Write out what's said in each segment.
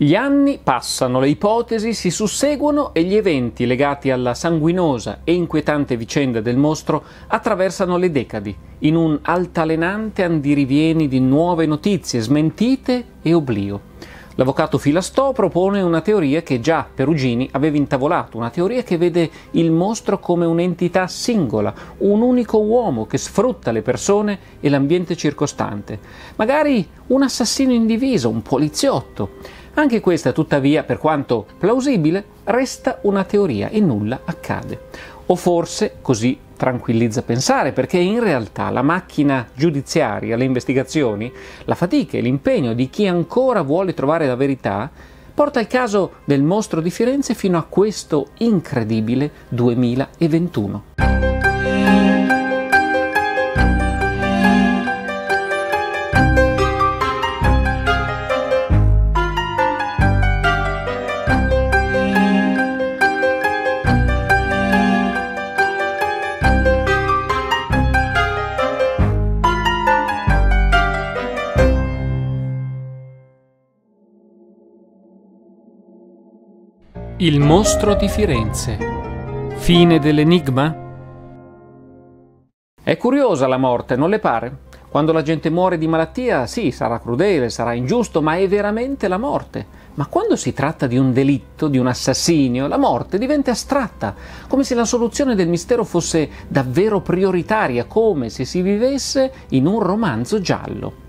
Gli anni passano, le ipotesi si susseguono e gli eventi legati alla sanguinosa e inquietante vicenda del mostro attraversano le decadi, in un altalenante andirivieni di nuove notizie, smentite e oblio. L'avvocato Filastò propone una teoria che già Perugini aveva intavolato, una teoria che vede il mostro come un'entità singola, un unico uomo che sfrutta le persone e l'ambiente circostante. Magari un assassino indiviso, un poliziotto. Anche questa, tuttavia, per quanto plausibile, resta una teoria e nulla accade. O forse, così tranquillizza pensare, perché in realtà la macchina giudiziaria, le investigazioni, la fatica e l'impegno di chi ancora vuole trovare la verità porta il caso del Mostro di Firenze fino a questo incredibile 2021. Il mostro di Firenze. Fine dell'enigma? È curiosa la morte, non le pare? Quando la gente muore di malattia, sì, sarà crudele, sarà ingiusto, ma è veramente la morte. Ma quando si tratta di un delitto, di un assassinio, la morte diventa astratta, come se la soluzione del mistero fosse davvero prioritaria, come se si vivesse in un romanzo giallo.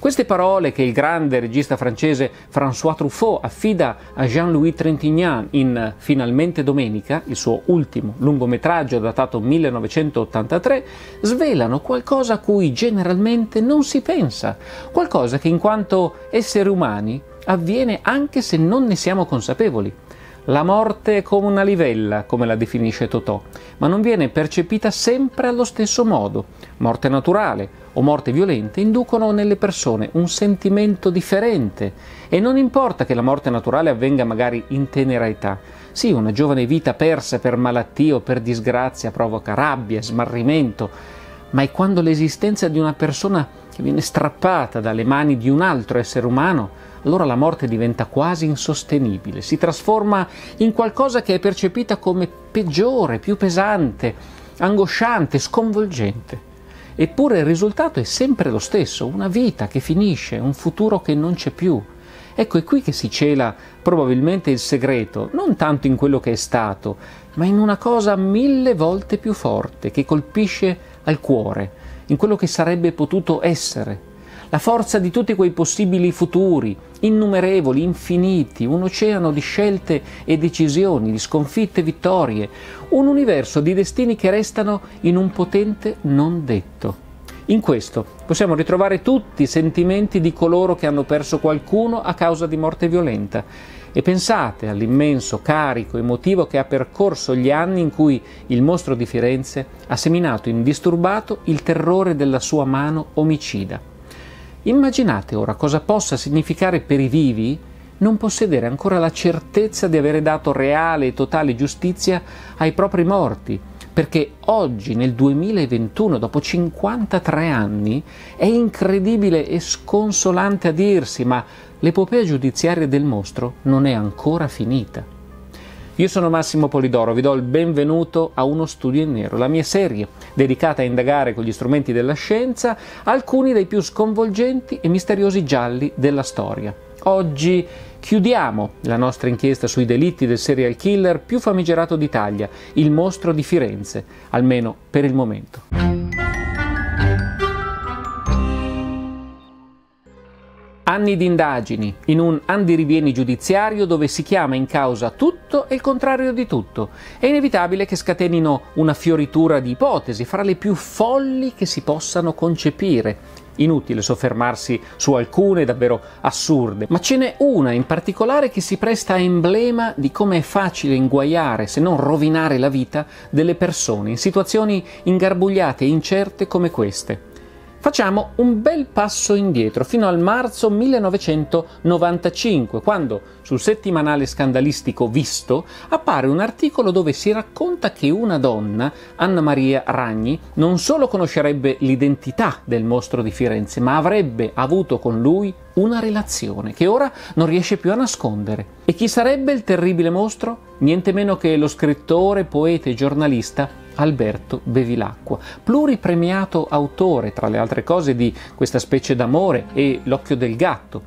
Queste parole che il grande regista francese François Truffaut affida a Jean-Louis Trintignant in Finalmente Domenica, il suo ultimo lungometraggio datato 1983, svelano qualcosa a cui generalmente non si pensa, qualcosa che in quanto esseri umani avviene anche se non ne siamo consapevoli. La morte è come una livella, come la definisce Totò, ma non viene percepita sempre allo stesso modo. Morte naturale o morte violente inducono nelle persone un sentimento differente e non importa che la morte naturale avvenga magari in tenera età. Sì, una giovane vita persa per malattia o per disgrazia provoca rabbia, smarrimento, ma è quando l'esistenza di una persona che viene strappata dalle mani di un altro essere umano, allora la morte diventa quasi insostenibile, si trasforma in qualcosa che è percepita come peggiore, più pesante, angosciante, sconvolgente. Eppure il risultato è sempre lo stesso, una vita che finisce, un futuro che non c'è più. Ecco, è qui che si cela probabilmente il segreto, non tanto in quello che è stato, ma in una cosa 1000 volte più forte, che colpisce al cuore, in quello che sarebbe potuto essere. La forza di tutti quei possibili futuri, innumerevoli, infiniti, un oceano di scelte e decisioni, di sconfitte e vittorie, un universo di destini che restano in un potente non detto. In questo possiamo ritrovare tutti i sentimenti di coloro che hanno perso qualcuno a causa di morte violenta. E pensate all'immenso carico emotivo che ha percorso gli anni in cui il mostro di Firenze ha seminato indisturbato il terrore della sua mano omicida. Immaginate ora cosa possa significare per i vivi non possedere ancora la certezza di avere dato reale e totale giustizia ai propri morti, perché oggi, nel 2021, dopo 53 anni, è incredibile e sconsolante a dirsi, ma l'epopea giudiziaria del mostro non è ancora finita. Io sono Massimo Polidoro, vi do il benvenuto a Uno Studio in Nero, la mia serie dedicata a indagare con gli strumenti della scienza alcuni dei più sconvolgenti e misteriosi gialli della storia. Oggi chiudiamo la nostra inchiesta sui delitti del serial killer più famigerato d'Italia, il Mostro di Firenze, almeno per il momento. Anni di indagini, in un andirivieni giudiziario dove si chiama in causa tutto e il contrario di tutto. È inevitabile che scatenino una fioritura di ipotesi, fra le più folli che si possano concepire. Inutile soffermarsi su alcune davvero assurde, ma ce n'è una in particolare che si presta a emblema di come è facile inguaiare, se non rovinare la vita, delle persone in situazioni ingarbugliate e incerte come queste. Facciamo un bel passo indietro, fino al marzo 1995, quando sul settimanale scandalistico Visto appare un articolo dove si racconta che una donna, Anna Maria Ragni, non solo conoscerebbe l'identità del mostro di Firenze, ma avrebbe avuto con lui una relazione che ora non riesce più a nascondere. E chi sarebbe il terribile mostro? Niente meno che lo scrittore, poeta e giornalista Alberto Bevilacqua, pluripremiato autore, tra le altre cose, di Questa specie d'amore e L'occhio del gatto.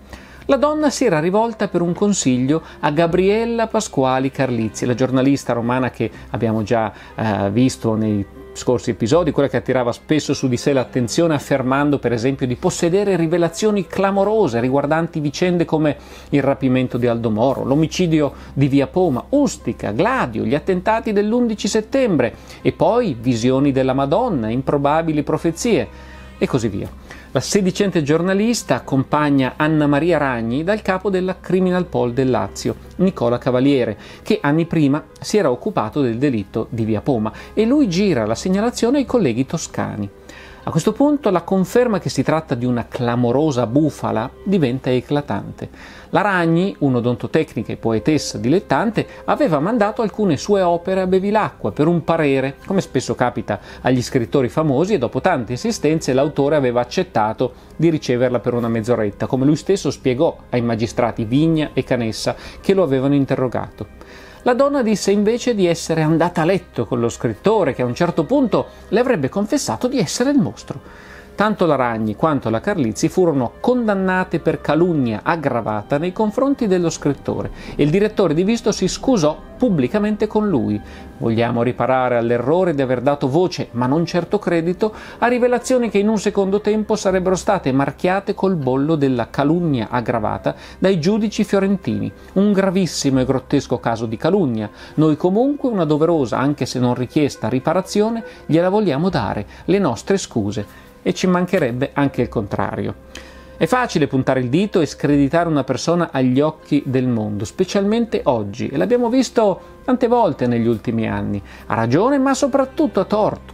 La donna si era rivolta per un consiglio a Gabriella Pasquali Carlizzi, la giornalista romana che abbiamo già visto nei scorsi episodi, quella che attirava spesso su di sé l'attenzione affermando per esempio di possedere rivelazioni clamorose riguardanti vicende come il rapimento di Aldo Moro, l'omicidio di Via Poma, Ustica, Gladio, gli attentati dell'11 settembre e poi visioni della Madonna, improbabili profezie e così via. La sedicente giornalista accompagna Anna Maria Ragni dal capo della Criminal Poll del Lazio, Nicola Cavaliere, che anni prima si era occupato del delitto di Via Poma, e lui gira la segnalazione ai colleghi toscani. A questo punto la conferma che si tratta di una clamorosa bufala diventa eclatante. La Ragni, un'odontotecnica e poetessa dilettante, aveva mandato alcune sue opere a Bevilacqua per un parere, come spesso capita agli scrittori famosi, e dopo tante insistenze l'autore aveva accettato di riceverla per una mezz'oretta, come lui stesso spiegò ai magistrati Vigna e Canessa che lo avevano interrogato. La donna disse invece di essere andata a letto con lo scrittore, che a un certo punto le avrebbe confessato di essere il mostro. Tanto la Ragni quanto la Carlizzi furono condannate per calunnia aggravata nei confronti dello scrittore e il direttore di Visto si scusò pubblicamente con lui. Vogliamo riparare all'errore di aver dato voce, ma non certo credito, a rivelazioni che in un secondo tempo sarebbero state marchiate col bollo della calunnia aggravata dai giudici fiorentini. Un gravissimo e grottesco caso di calunnia. Noi comunque una doverosa, anche se non richiesta, riparazione gliela vogliamo dare, le nostre scuse. E ci mancherebbe anche il contrario. È facile puntare il dito e screditare una persona agli occhi del mondo, specialmente oggi, e l'abbiamo visto tante volte negli ultimi anni. A ragione, ma soprattutto a torto.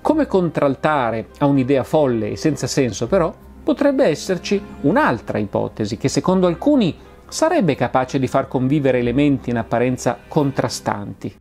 Come contraltare a un'idea folle e senza senso, però, potrebbe esserci un'altra ipotesi che secondo alcuni sarebbe capace di far convivere elementi in apparenza contrastanti.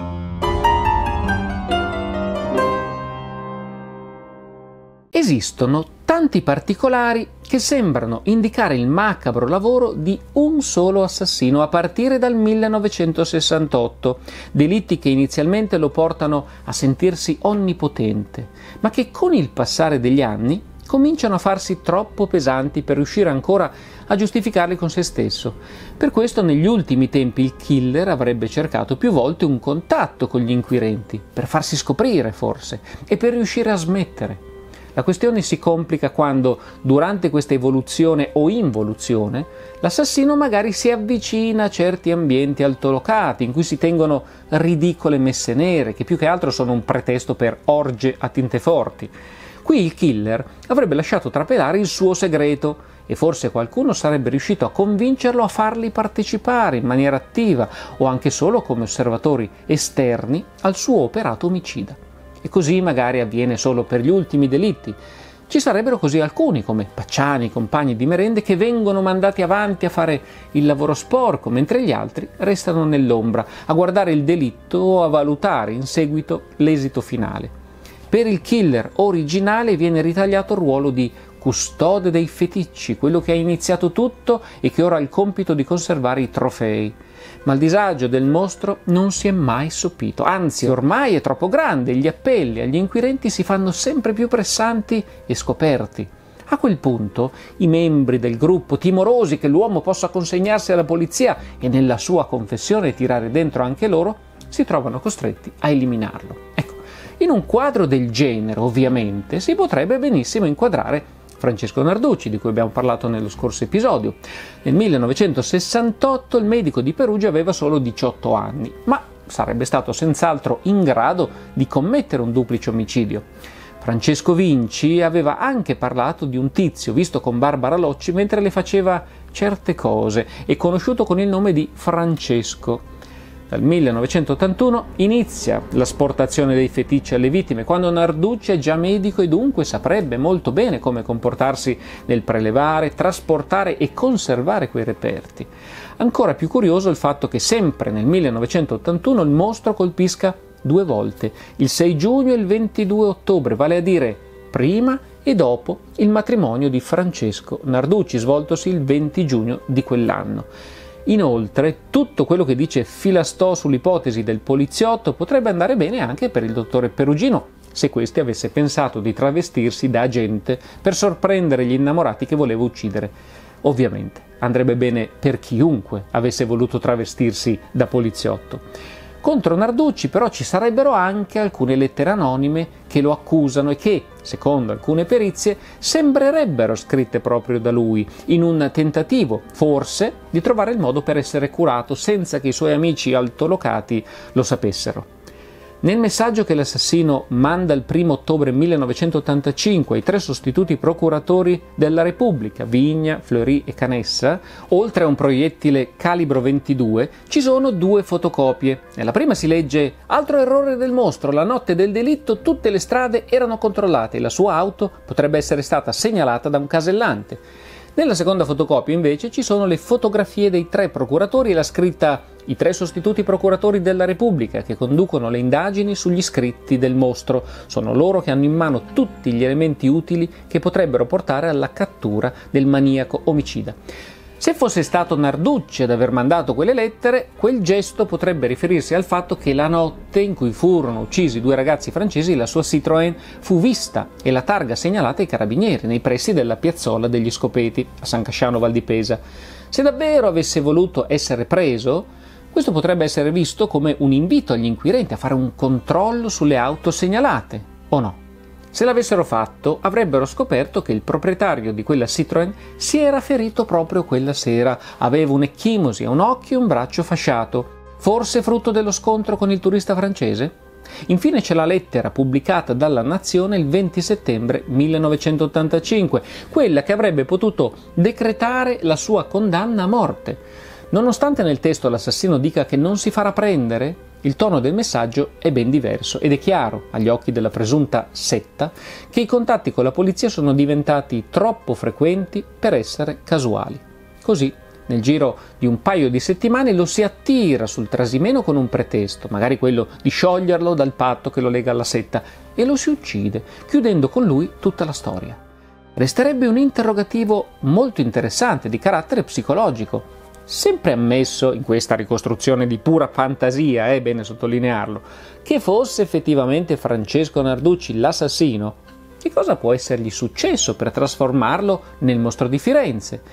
Esistono tanti particolari che sembrano indicare il macabro lavoro di un solo assassino a partire dal 1968, delitti che inizialmente lo portano a sentirsi onnipotente, ma che con il passare degli anni cominciano a farsi troppo pesanti per riuscire ancora a giustificarli con se stesso. Per questo negli ultimi tempi il killer avrebbe cercato più volte un contatto con gli inquirenti, per farsi scoprire forse, e per riuscire a smettere. La questione si complica quando, durante questa evoluzione o involuzione, l'assassino magari si avvicina a certi ambienti altolocati in cui si tengono ridicole messe nere, che più che altro sono un pretesto per orge a tinte forti. Qui il killer avrebbe lasciato trapelare il suo segreto e forse qualcuno sarebbe riuscito a convincerlo a farli partecipare in maniera attiva o anche solo come osservatori esterni al suo operato omicida. E così magari avviene solo per gli ultimi delitti. Ci sarebbero così alcuni, come Pacciani, compagni di merende, che vengono mandati avanti a fare il lavoro sporco, mentre gli altri restano nell'ombra, a guardare il delitto o a valutare in seguito l'esito finale. Per il killer originale viene ritagliato il ruolo di custode dei feticci, quello che ha iniziato tutto e che ora ha il compito di conservare i trofei. Ma il disagio del mostro non si è mai sopito, anzi ormai è troppo grande, gli appelli agli inquirenti si fanno sempre più pressanti e scoperti. A quel punto i membri del gruppo, timorosi che l'uomo possa consegnarsi alla polizia e nella sua confessione tirare dentro anche loro, si trovano costretti a eliminarlo. Ecco, in un quadro del genere ovviamente si potrebbe benissimo inquadrare Francesco Narducci, di cui abbiamo parlato nello scorso episodio. Nel 1968 il medico di Perugia aveva solo 18 anni, ma sarebbe stato senz'altro in grado di commettere un duplice omicidio. Francesco Vinci aveva anche parlato di un tizio visto con Barbara Locci mentre le faceva certe cose e conosciuto con il nome di Francesco. Dal 1981 inizia l'asportazione dei feticci alle vittime, quando Narducci è già medico e dunque saprebbe molto bene come comportarsi nel prelevare, trasportare e conservare quei reperti. Ancora più curioso il fatto che sempre nel 1981 il mostro colpisca due volte, il 6 giugno e il 22 ottobre, vale a dire prima e dopo il matrimonio di Francesco Narducci, svoltosi il 20 giugno di quell'anno. Inoltre, tutto quello che dice Filastò sull'ipotesi del poliziotto potrebbe andare bene anche per il dottore Perugino, se questi avesse pensato di travestirsi da agente per sorprendere gli innamorati che voleva uccidere. Ovviamente andrebbe bene per chiunque avesse voluto travestirsi da poliziotto. Contro Narducci però ci sarebbero anche alcune lettere anonime che lo accusano e che, secondo alcune perizie, sembrerebbero scritte proprio da lui, in un tentativo, forse, di trovare il modo per essere curato senza che i suoi amici altolocati lo sapessero. Nel messaggio che l'assassino manda il 1 ottobre 1985 ai 3 sostituti procuratori della Repubblica, Vigna, Fleury e Canessa, oltre a un proiettile calibro 22, ci sono 2 fotocopie. Nella prima si legge: «Altro errore del mostro, la notte del delitto tutte le strade erano controllate e la sua auto potrebbe essere stata segnalata da un casellante». Nella seconda fotocopia, invece, ci sono le fotografie dei 3 procuratori e la scritta: «I 3 sostituti procuratori della Repubblica che conducono le indagini sugli scritti del mostro. Sono loro che hanno in mano tutti gli elementi utili che potrebbero portare alla cattura del maniaco omicida». Se fosse stato Narducci ad aver mandato quelle lettere, quel gesto potrebbe riferirsi al fatto che la notte in cui furono uccisi 2 ragazzi francesi la sua Citroën fu vista e la targa segnalata ai carabinieri nei pressi della Piazzola degli Scopeti a San Casciano-Val di Pesa. Se davvero avesse voluto essere preso, questo potrebbe essere visto come un invito agli inquirenti a fare un controllo sulle auto segnalate, o no? Se l'avessero fatto, avrebbero scoperto che il proprietario di quella Citroën si era ferito proprio quella sera. Aveva un'ecchimosi a un occhio e un braccio fasciato, forse frutto dello scontro con il turista francese? Infine c'è la lettera pubblicata dalla Nazione il 20 settembre 1985, quella che avrebbe potuto decretare la sua condanna a morte. Nonostante nel testo l'assassino dica che non si farà prendere, il tono del messaggio è ben diverso ed è chiaro, agli occhi della presunta setta, che i contatti con la polizia sono diventati troppo frequenti per essere casuali. Così, nel giro di un paio di settimane, lo si attira sul trasimeno con un pretesto, magari quello di scioglierlo dal patto che lo lega alla setta, e lo si uccide, chiudendo con lui tutta la storia. Resterebbe un interrogativo molto interessante di carattere psicologico, sempre ammesso in questa ricostruzione di pura fantasia, è bene sottolinearlo, che fosse effettivamente Francesco Narducci l'assassino. Che cosa può essergli successo per trasformarlo nel Mostro di Firenze?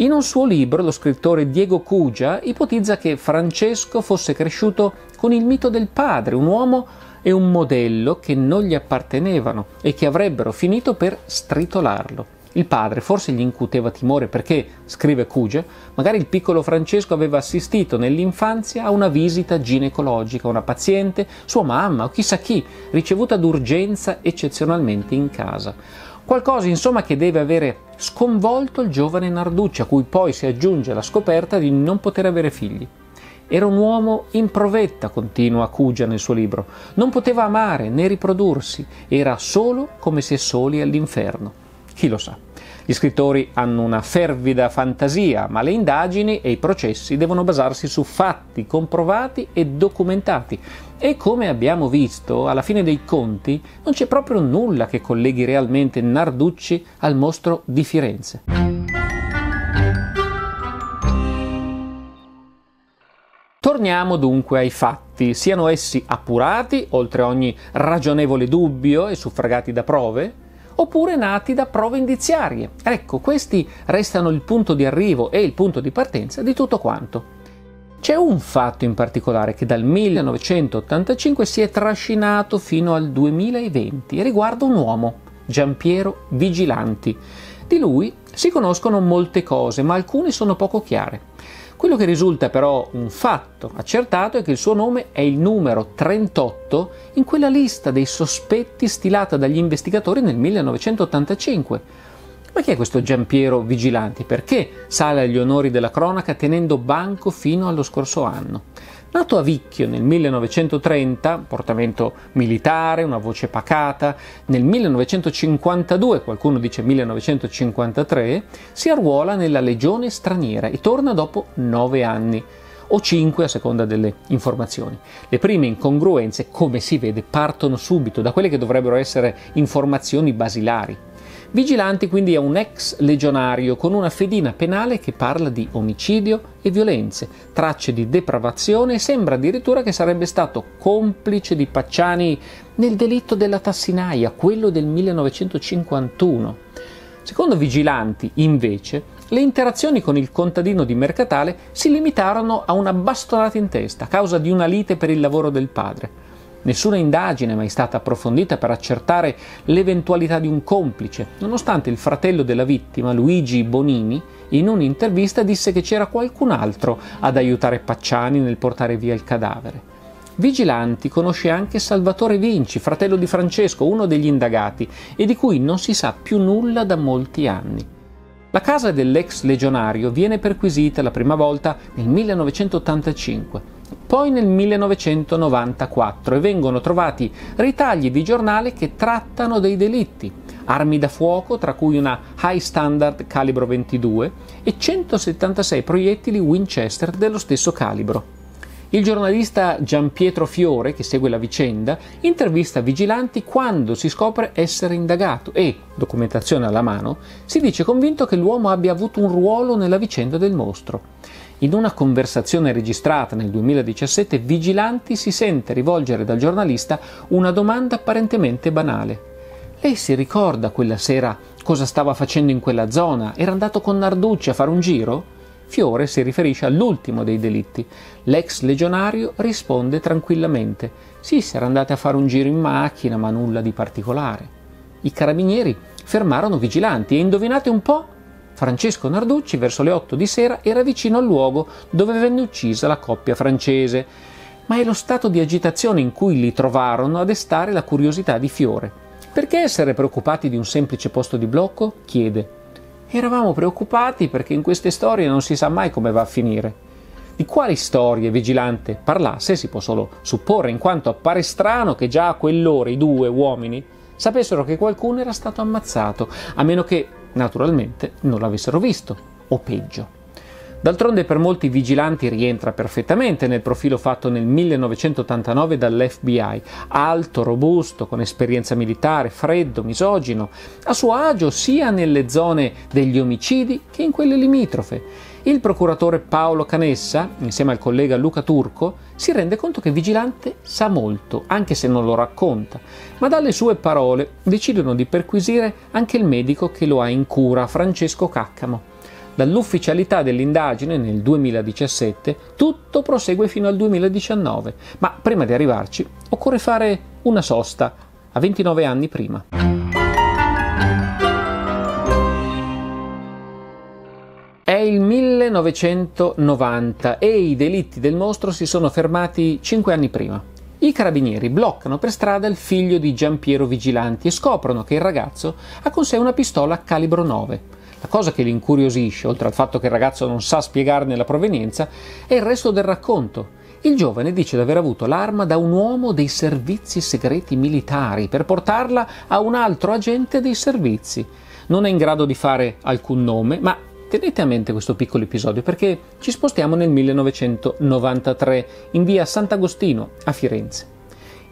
In un suo libro lo scrittore Diego Cugia ipotizza che Francesco fosse cresciuto con il mito del padre, un uomo e un modello che non gli appartenevano e che avrebbero finito per stritolarlo. Il padre forse gli incuteva timore perché, scrive Cugia, magari il piccolo Francesco aveva assistito nell'infanzia a una visita ginecologica, una paziente, sua mamma o chissà chi, ricevuta d'urgenza eccezionalmente in casa. Qualcosa insomma che deve avere sconvolto il giovane Narducci, a cui poi si aggiunge la scoperta di non poter avere figli. Era un uomo in provetta, continua Cugia nel suo libro, non poteva amare né riprodursi, era solo come se soli all'inferno. Chi lo sa? Gli scrittori hanno una fervida fantasia, ma le indagini e i processi devono basarsi su fatti comprovati e documentati. E come abbiamo visto, alla fine dei conti non c'è proprio nulla che colleghi realmente Narducci al Mostro di Firenze. Torniamo dunque ai fatti, siano essi appurati, oltre ogni ragionevole dubbio e suffragati da prove, oppure nati da prove indiziarie. Ecco, questi restano il punto di arrivo e il punto di partenza di tutto quanto. C'è un fatto in particolare che dal 1985 si è trascinato fino al 2020 e riguarda un uomo, Gian Piero Vigilanti. Di lui si conoscono molte cose, ma alcune sono poco chiare. Quello che risulta però un fatto accertato è che il suo nome è il numero 38 in quella lista dei sospetti stilata dagli investigatori nel 1985. Ma chi è questo Gian Piero Vigilanti? Perché sale agli onori della cronaca tenendo banco fino allo scorso anno? Nato a Vicchio nel 1930, portamento militare, una voce pacata, nel 1952, qualcuno dice 1953, si arruola nella Legione Straniera e torna dopo 9 anni, o 5 a seconda delle informazioni. Le prime incongruenze, come si vede, partono subito da quelle che dovrebbero essere informazioni basilari. Vigilanti quindi è un ex legionario con una fedina penale che parla di omicidio e violenze, tracce di depravazione e sembra addirittura che sarebbe stato complice di Pacciani nel delitto della tassinaia, quello del 1951. Secondo Vigilanti, invece, le interazioni con il contadino di Mercatale si limitarono a una bastonata in testa a causa di una lite per il lavoro del padre. Nessuna indagine è mai stata approfondita per accertare l'eventualità di un complice, nonostante il fratello della vittima, Luigi Bonini, in un'intervista disse che c'era qualcun altro ad aiutare Pacciani nel portare via il cadavere. Vigilanti conosce anche Salvatore Vinci, fratello di Francesco, uno degli indagati, e di cui non si sa più nulla da molti anni. La casa dell'ex legionario viene perquisita la prima volta nel 1985, poi nel 1994 e vengono trovati ritagli di giornale che trattano dei delitti, armi da fuoco tra cui una High Standard calibro 22 e 176 proiettili Winchester dello stesso calibro. Il giornalista Gian Pietro Fiore, che segue la vicenda, intervista Vigilanti quando si scopre essere indagato e, documentazione alla mano, si dice convinto che l'uomo abbia avuto un ruolo nella vicenda del mostro. In una conversazione registrata nel 2017, Vigilanti si sente rivolgere dal giornalista una domanda apparentemente banale. Lei si ricorda quella sera cosa stava facendo in quella zona? Era andato con Narducci a fare un giro? Fiore si riferisce all'ultimo dei delitti. L'ex legionario risponde tranquillamente: sì, si era andati a fare un giro in macchina, ma nulla di particolare. I carabinieri fermarono Vigilanti e indovinate un po'? Francesco Narducci verso le 8 di sera era vicino al luogo dove venne uccisa la coppia francese, ma è lo stato di agitazione in cui li trovarono a destare la curiosità di Fiore. Perché essere preoccupati di un semplice posto di blocco? Chiede. Eravamo preoccupati perché in queste storie non si sa mai come va a finire. Di quali storie Vigilante parlasse si può solo supporre, in quanto appare strano che già a quell'ora i due uomini sapessero che qualcuno era stato ammazzato, a meno che, naturalmente, non l'avessero visto, o peggio. D'altronde per molti Vigilanti rientra perfettamente nel profilo fatto nel 1989 dall'FBI, alto, robusto, con esperienza militare, freddo, misogino, a suo agio sia nelle zone degli omicidi che in quelle limitrofe. Il procuratore Paolo Canessa, insieme al collega Luca Turco, si rende conto che Vigilante sa molto, anche se non lo racconta, ma dalle sue parole decidono di perquisire anche il medico che lo ha in cura, Francesco Caccamo. Dall'ufficialità dell'indagine nel 2017 tutto prosegue fino al 2019, ma prima di arrivarci occorre fare una sosta a 29 anni prima. È il 1990 e i delitti del mostro si sono fermati 5 anni prima. I carabinieri bloccano per strada il figlio di Gian Piero Vigilanti e scoprono che il ragazzo ha con sé una pistola calibro 9. La cosa che li incuriosisce, oltre al fatto che il ragazzo non sa spiegarne la provenienza, è il resto del racconto. Il giovane dice di aver avuto l'arma da un uomo dei servizi segreti militari per portarla a un altro agente dei servizi. Non è in grado di fare alcun nome, ma tenete a mente questo piccolo episodio perché ci spostiamo nel 1993 in via Sant'Agostino a Firenze.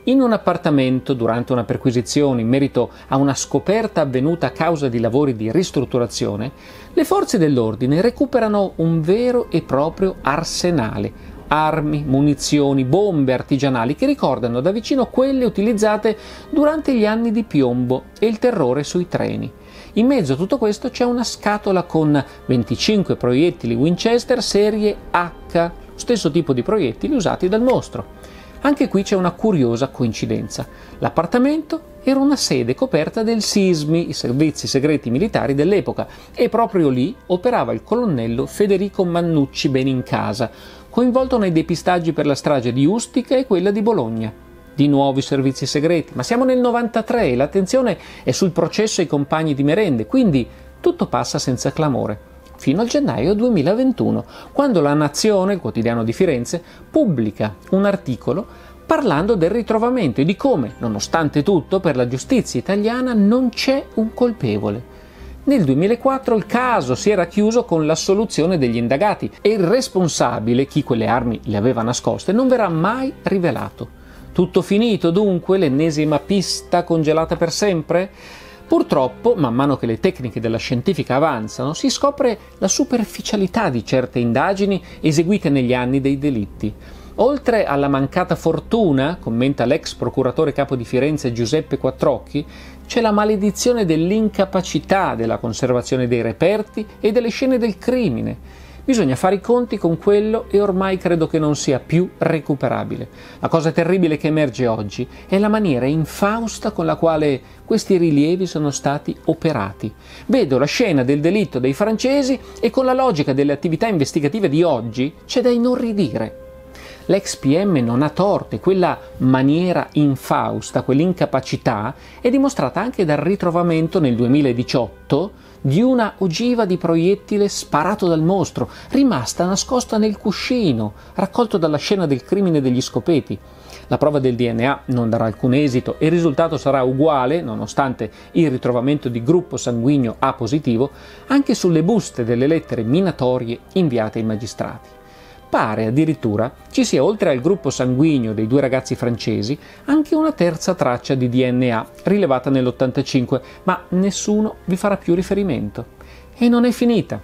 In un appartamento, durante una perquisizione in merito a una scoperta avvenuta a causa di lavori di ristrutturazione, le forze dell'ordine recuperano un vero e proprio arsenale, armi, munizioni, bombe artigianali che ricordano da vicino quelle utilizzate durante gli anni di piombo e il terrore sui treni. In mezzo a tutto questo c'è una scatola con 25 proiettili Winchester serie H, stesso tipo di proiettili usati dal mostro. Anche qui c'è una curiosa coincidenza. L'appartamento era una sede coperta del SISMI, i servizi segreti militari dell'epoca, e proprio lì operava il colonnello Federico Mannucci Benincasa, coinvolto nei depistaggi per la strage di Ustica e quella di Bologna. Di nuovo i servizi segreti, ma siamo nel 93 e l'attenzione è sul processo ai compagni di merende, quindi tutto passa senza clamore. Fino al gennaio 2021, quando La Nazione, il quotidiano di Firenze, pubblica un articolo parlando del ritrovamento e di come, nonostante tutto, per la giustizia italiana non c'è un colpevole. Nel 2004 il caso si era chiuso con l'assoluzione degli indagati e il responsabile, chi quelle armi le aveva nascoste, non verrà mai rivelato. Tutto finito, dunque, l'ennesima pista congelata per sempre? Purtroppo, man mano che le tecniche della scientifica avanzano, si scopre la superficialità di certe indagini eseguite negli anni dei delitti. Oltre alla mancata fortuna, commenta l'ex procuratore capo di Firenze Giuseppe Quattrocchi, c'è la maledizione dell'incapacità della conservazione dei reperti e delle scene del crimine. Bisogna fare i conti con quello e ormai credo che non sia più recuperabile. La cosa terribile che emerge oggi è la maniera infausta con la quale questi rilievi sono stati operati. Vedo la scena del delitto dei francesi e con la logica delle attività investigative di oggi c'è da inorridire. L'ex PM non ha torto e quella maniera infausta, quell'incapacità, è dimostrata anche dal ritrovamento nel 2018 di una ogiva di proiettile sparato dal mostro, rimasta nascosta nel cuscino, raccolto dalla scena del crimine degli Scopeti. La prova del DNA non darà alcun esito e il risultato sarà uguale, nonostante il ritrovamento di gruppo sanguigno A positivo, anche sulle buste delle lettere minatorie inviate ai magistrati. Pare addirittura ci sia, oltre al gruppo sanguigno dei due ragazzi francesi, anche una terza traccia di DNA rilevata nell'85, ma nessuno vi farà più riferimento. E non è finita.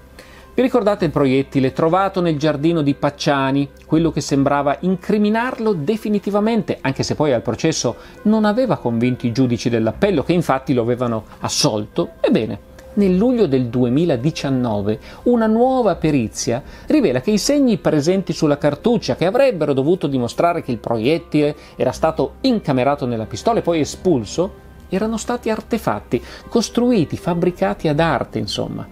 Vi ricordate il proiettile trovato nel giardino di Pacciani, quello che sembrava incriminarlo definitivamente, anche se poi al processo non aveva convinto i giudici dell'appello, che infatti lo avevano assolto? Ebbene, nel luglio del 2019 una nuova perizia rivela che i segni presenti sulla cartuccia, che avrebbero dovuto dimostrare che il proiettile era stato incamerato nella pistola e poi espulso, erano stati artefatti, costruiti, fabbricati ad arte, insomma.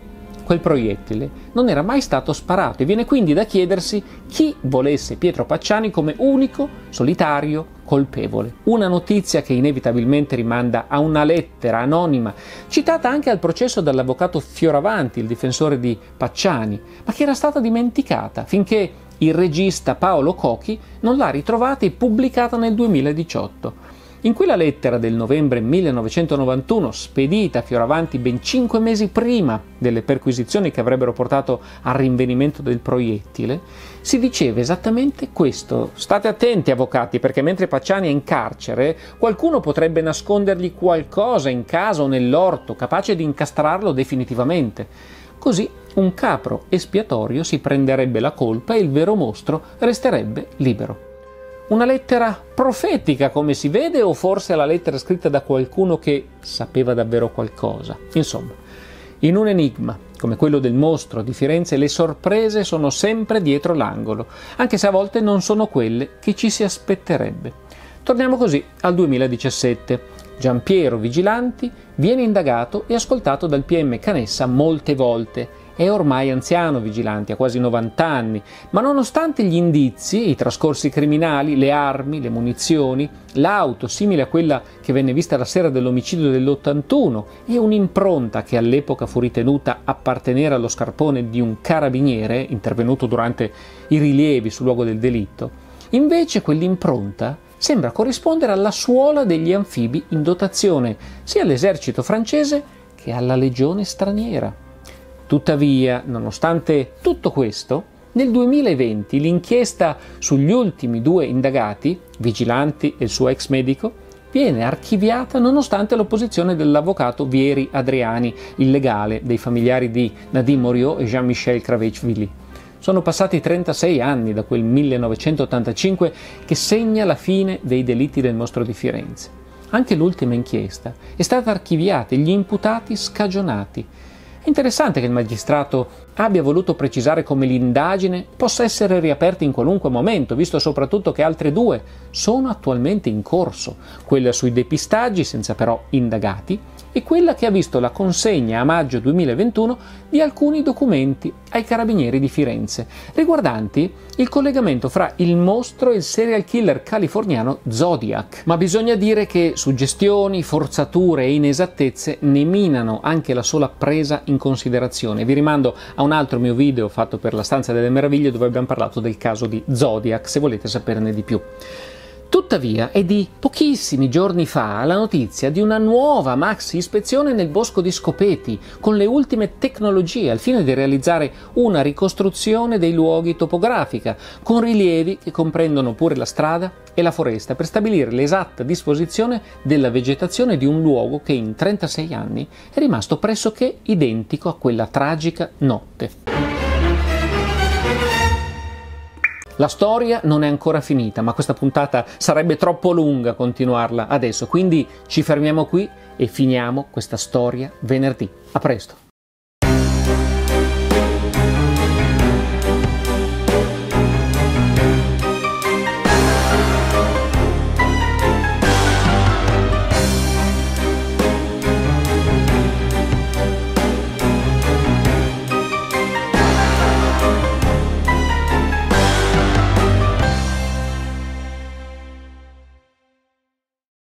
Quel proiettile non era mai stato sparato e viene quindi da chiedersi chi volesse Pietro Pacciani come unico, solitario, colpevole. Una notizia che inevitabilmente rimanda a una lettera anonima, citata anche al processo dall'avvocato Fioravanti, il difensore di Pacciani, ma che era stata dimenticata finché il regista Paolo Cochi non l'ha ritrovata e pubblicata nel 2018. In quella lettera del novembre 1991, spedita a Fioravanti ben 5 mesi prima delle perquisizioni che avrebbero portato al rinvenimento del proiettile, si diceva esattamente questo. State attenti, avvocati, perché mentre Pacciani è in carcere, qualcuno potrebbe nascondergli qualcosa in casa o nell'orto, capace di incastrarlo definitivamente. Così un capro espiatorio si prenderebbe la colpa e il vero mostro resterebbe libero. Una lettera profetica, come si vede, o forse la lettera scritta da qualcuno che sapeva davvero qualcosa. Insomma, in un enigma come quello del Mostro di Firenze, le sorprese sono sempre dietro l'angolo, anche se a volte non sono quelle che ci si aspetterebbe. Torniamo così al 2017. Gian Piero Vigilanti viene indagato e ascoltato dal PM Canessa molte volte. È ormai anziano Vigilanti, ha quasi 90 anni, ma nonostante gli indizi, i trascorsi criminali, le armi, le munizioni, l'auto simile a quella che venne vista la sera dell'omicidio dell'81 e un'impronta che all'epoca fu ritenuta appartenere allo scarpone di un carabiniere intervenuto durante i rilievi sul luogo del delitto, invece quell'impronta sembra corrispondere alla suola degli anfibi in dotazione sia all'esercito francese che alla Legione Straniera. Tuttavia, nonostante tutto questo, nel 2020 l'inchiesta sugli ultimi due indagati, Vigilanti e il suo ex medico, viene archiviata nonostante l'opposizione dell'avvocato Vieri Adriani, il legale dei familiari di Nadine Moriot e Jean-Michel Cravecchi-Villy. Sono passati 36 anni da quel 1985 che segna la fine dei delitti del Mostro di Firenze. Anche l'ultima inchiesta è stata archiviata e gli imputati scagionati. È interessante che il magistrato abbia voluto precisare come l'indagine possa essere riaperta in qualunque momento, visto soprattutto che altre due sono attualmente in corso, quella sui depistaggi senza però indagati e quella che ha visto la consegna a maggio 2021 di alcuni documenti ai carabinieri di Firenze, riguardanti il collegamento fra il mostro e il serial killer californiano Zodiac. Ma bisogna dire che suggestioni, forzature e inesattezze ne minano anche la sola presa in considerazione. Vi rimando a un altro mio video fatto per la Stanza delle Meraviglie dove abbiamo parlato del caso di Zodiac, se volete saperne di più. Tuttavia è di pochissimi giorni fa la notizia di una nuova maxi ispezione nel bosco di Scopeti con le ultime tecnologie al fine di realizzare una ricostruzione dei luoghi topografica con rilievi che comprendono pure la strada e la foresta per stabilire l'esatta disposizione della vegetazione di un luogo che in 36 anni è rimasto pressoché identico a quella tragica notte. La storia non è ancora finita, ma questa puntata sarebbe troppo lunga continuarla adesso, quindi ci fermiamo qui e finiamo questa storia venerdì. A presto!